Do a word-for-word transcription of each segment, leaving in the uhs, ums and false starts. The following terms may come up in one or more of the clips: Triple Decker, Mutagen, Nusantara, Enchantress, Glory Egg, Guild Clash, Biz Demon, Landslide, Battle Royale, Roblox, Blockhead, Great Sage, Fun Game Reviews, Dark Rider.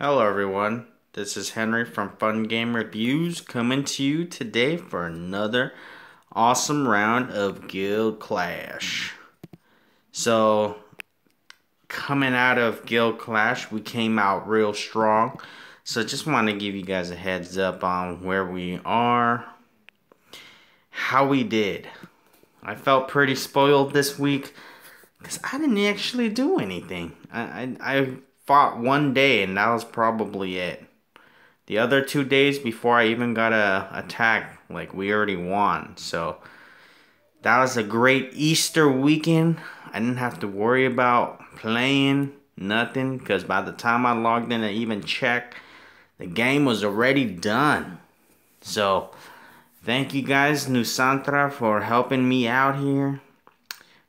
Hello everyone, this is Henry from Fun Game Reviews coming to you today for another awesome round of Guild Clash. So, coming out of Guild Clash, we came out real strong. So just want to give you guys a heads up on where we are, how we did. I felt pretty spoiled this week because I didn't actually do anything. I... I, I fought one day and that was probably it. The other two days before I even got a attack, like, we already won. So that was a great Easter weekend. I didn't have to worry about playing nothing because by the time I logged in to even check, the game was already done. So thank you guys, Nusantara, for helping me out here.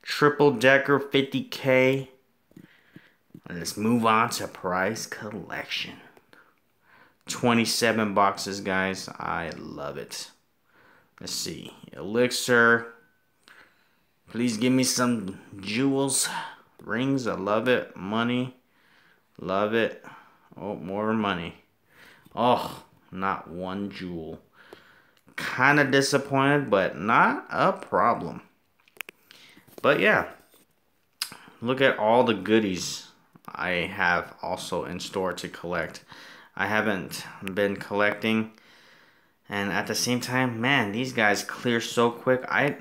Triple Decker fifty K. Let's move on to prize collection. twenty-seven boxes, guys. I love it. Let's see. Elixir. Please give me some jewels. Rings. I love it. Money. Love it. Oh, more money. Oh, not one jewel. Kind of disappointed, but not a problem. But yeah. Look at all the goodies I have also in store to collect. I haven't been collecting, and at the same time, man, these guys clear so quick. I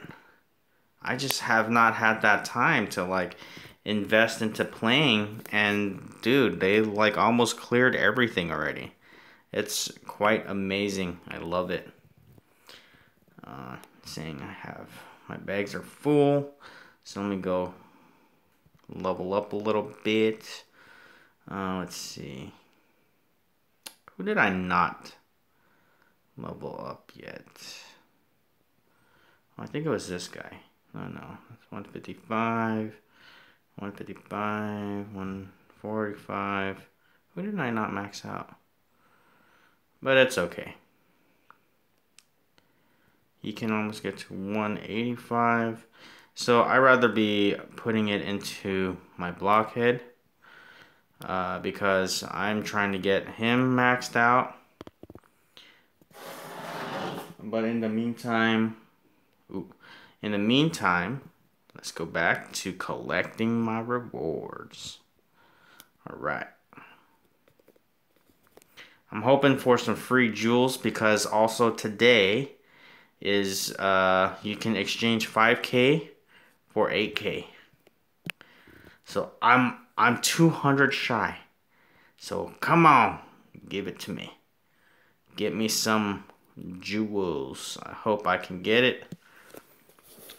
I just have not had that time to like invest into playing, and dude, they like almost cleared everything already. It's quite amazing. I love it. Uh, saying I have my bags are full, so let me go level up a little bit. Uh, let's see. Who did I not level up yet? Oh, I think it was this guy. Oh no, it's one fifty-five, one fifty-five, one forty-five. Who did I not max out? But it's okay. You can almost get to one eighty-five. So I'd rather be putting it into my Blockhead uh, because I'm trying to get him maxed out. But in the meantime, ooh, in the meantime, let's go back to collecting my rewards. All right. I'm hoping for some free jewels because also today is uh, you can exchange five K. For eight K. So I'm I'm two hundred shy. So come on, give it to me. Get me some jewels. I hope I can get it.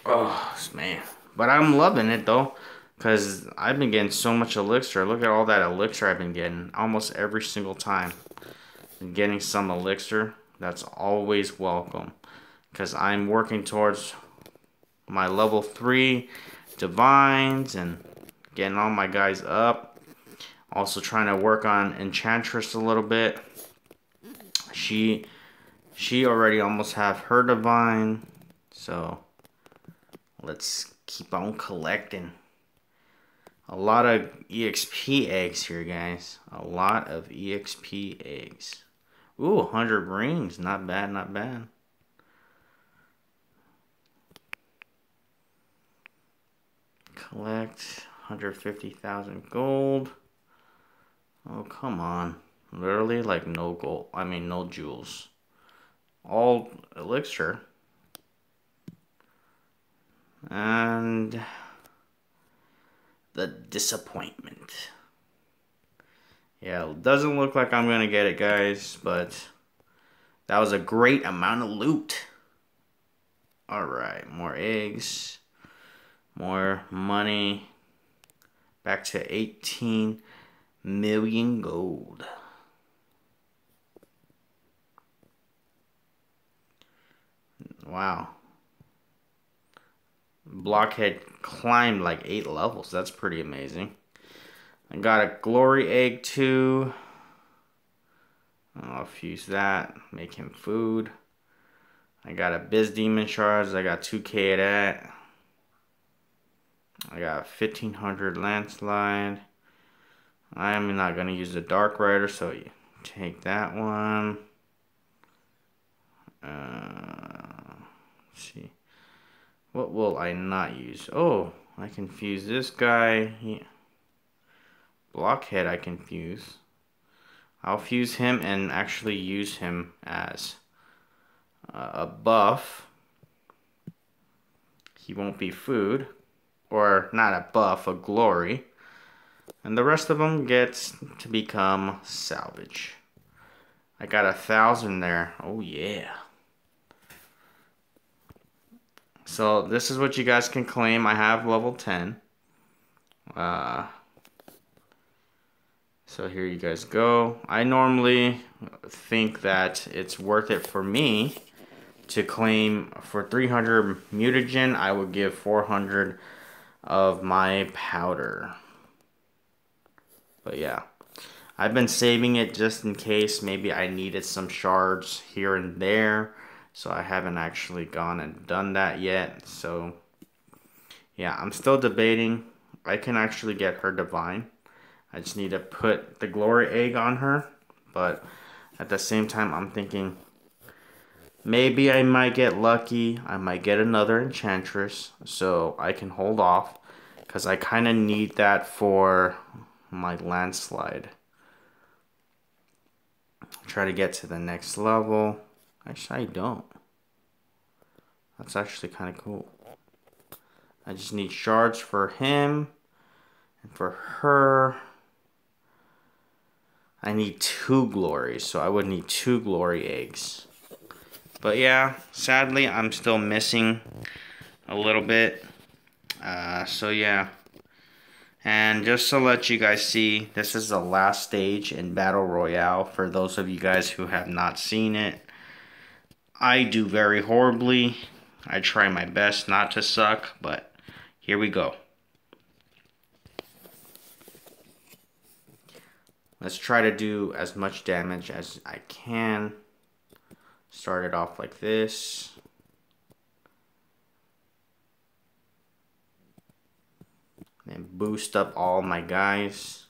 Oh man, but I'm loving it though, cuz I've been getting so much elixir. Look at all that elixir I've been getting almost every single time. I'm getting some elixir. That's always welcome cuz I'm working towards my level three divines and getting all my guys up. Also trying to work on Enchantress a little bit. She she already almost have her divine. So let's keep on collecting. A lot of E X P eggs here, guys. A lot of E X P eggs. Ooh, one hundred rings. Not bad, not bad. Collect one hundred fifty thousand gold. Oh, come on. Literally, like, no gold. I mean, no jewels. All elixir. And the disappointment. Yeah, it doesn't look like I'm going to get it, guys. But that was a great amount of loot. Alright, more eggs. More money. Back to eighteen million gold. Wow. Blockhead climbed like eight levels. That's pretty amazing. I got a Glory Egg too. I'll fuse that. Make him food. I got a Biz Demon Shards. I got two K of that. I got fifteen hundred Landslide. I'm not going to use the Dark Rider, so you take that one. Uh, let's see. What will I not use? Oh, I confuse this guy. Yeah. Blockhead I can fuse. I'll fuse him and actually use him as uh, a buff. He won't be food. Or not a buff, a glory. And the rest of them gets to become salvage. I got a thousand there. Oh yeah. So this is what you guys can claim. I have level ten. Uh, so here you guys go. I normally think that it's worth it for me to claim for three hundred mutagen. I would give four hundred of my powder. But yeah, I've been saving it just in case. Maybe I needed some shards here and there. So I haven't actually gone and done that yet. So yeah, I'm still debating. I can actually get her divine. I just need to put the glory egg on her. But at the same time, I'm thinking maybe I might get lucky. I might get another enchantress. So I can hold off because I kind of need that for my landslide. Try to get to the next level. Actually, I don't. That's actually kind of cool. I just need shards for him and for her. I need two glories, so I would need two glory eggs. But yeah, sadly, I'm still missing a little bit. Uh, so yeah. And just to let you guys see, this is the last stage in Battle Royale. For those of you guys who have not seen it, I do very horribly. I try my best not to suck, but here we go. Let's try to do as much damage as I can. Start it off like this. And boost up all my guys.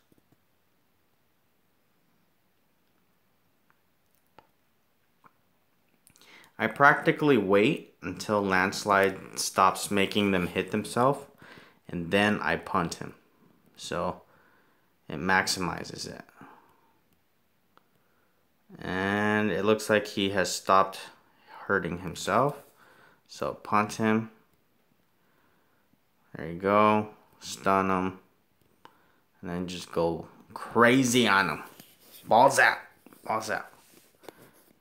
I practically wait until Landslide stops making them hit themselves, and then I punt him. So it maximizes it. And it looks like he has stopped hurting himself. So punt him. There you go. Stun him. And then just go crazy on him. Balls out. Balls out.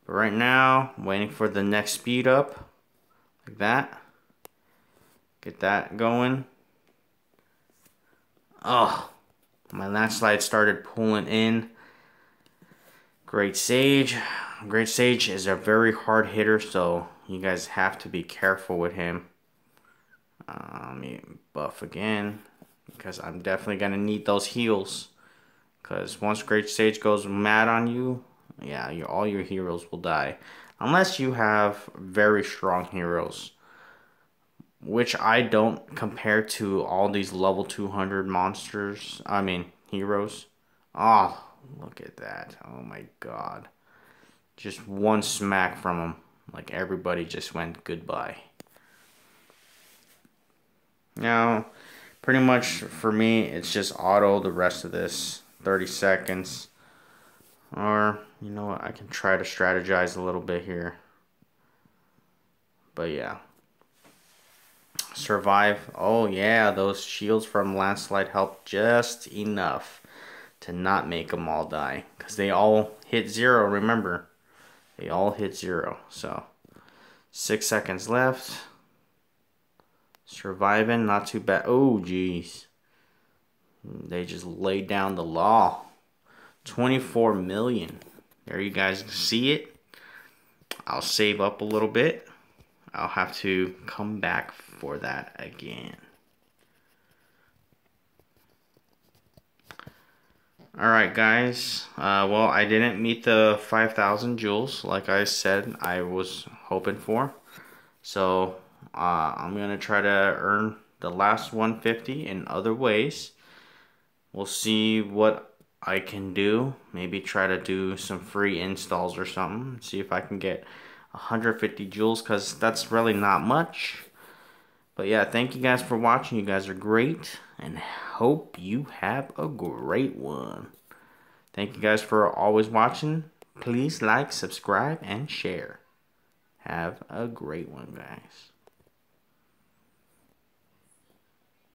Right now, waiting for the next speed up, like that. Get that going. Oh, my landslide started pulling in. Great Sage. Great Sage is a very hard hitter, so you guys have to be careful with him. Uh, let me buff again, because I'm definitely going to need those heals. Because once Great Sage goes mad on you, yeah, your, all your heroes will die. Unless you have very strong heroes. Which I don't compare to all these level two hundred monsters. I mean, heroes. Oh, look at that. Oh my god. Just one smack from them. Like everybody just went goodbye. Now, pretty much for me, it's just auto the rest of this. thirty seconds. Or, you know what, I can try to strategize a little bit here. But yeah. Survive. Oh yeah, those shields from Landslide helped just enough to not make them all die. Because they all hit zero, remember. They all hit zero. So, six seconds left. Surviving, not too bad. Oh, jeez. They just laid down the law. twenty-four million. There you guys see it. I'll save up a little bit. I'll have to come back for that again. Alright guys. Uh, well, I didn't meet the five thousand jewels like I said I was hoping for. So uh, I'm going to try to earn the last one fifty in other ways. We'll see what I can do. Maybe try to do some free installs or something. See if I can get one hundred fifty jewels, because that's really not much. But yeah, thank you guys for watching. You guys are great, and hope you have a great one. Thank you guys for always watching. Please like, subscribe, and share. Have a great one, guys.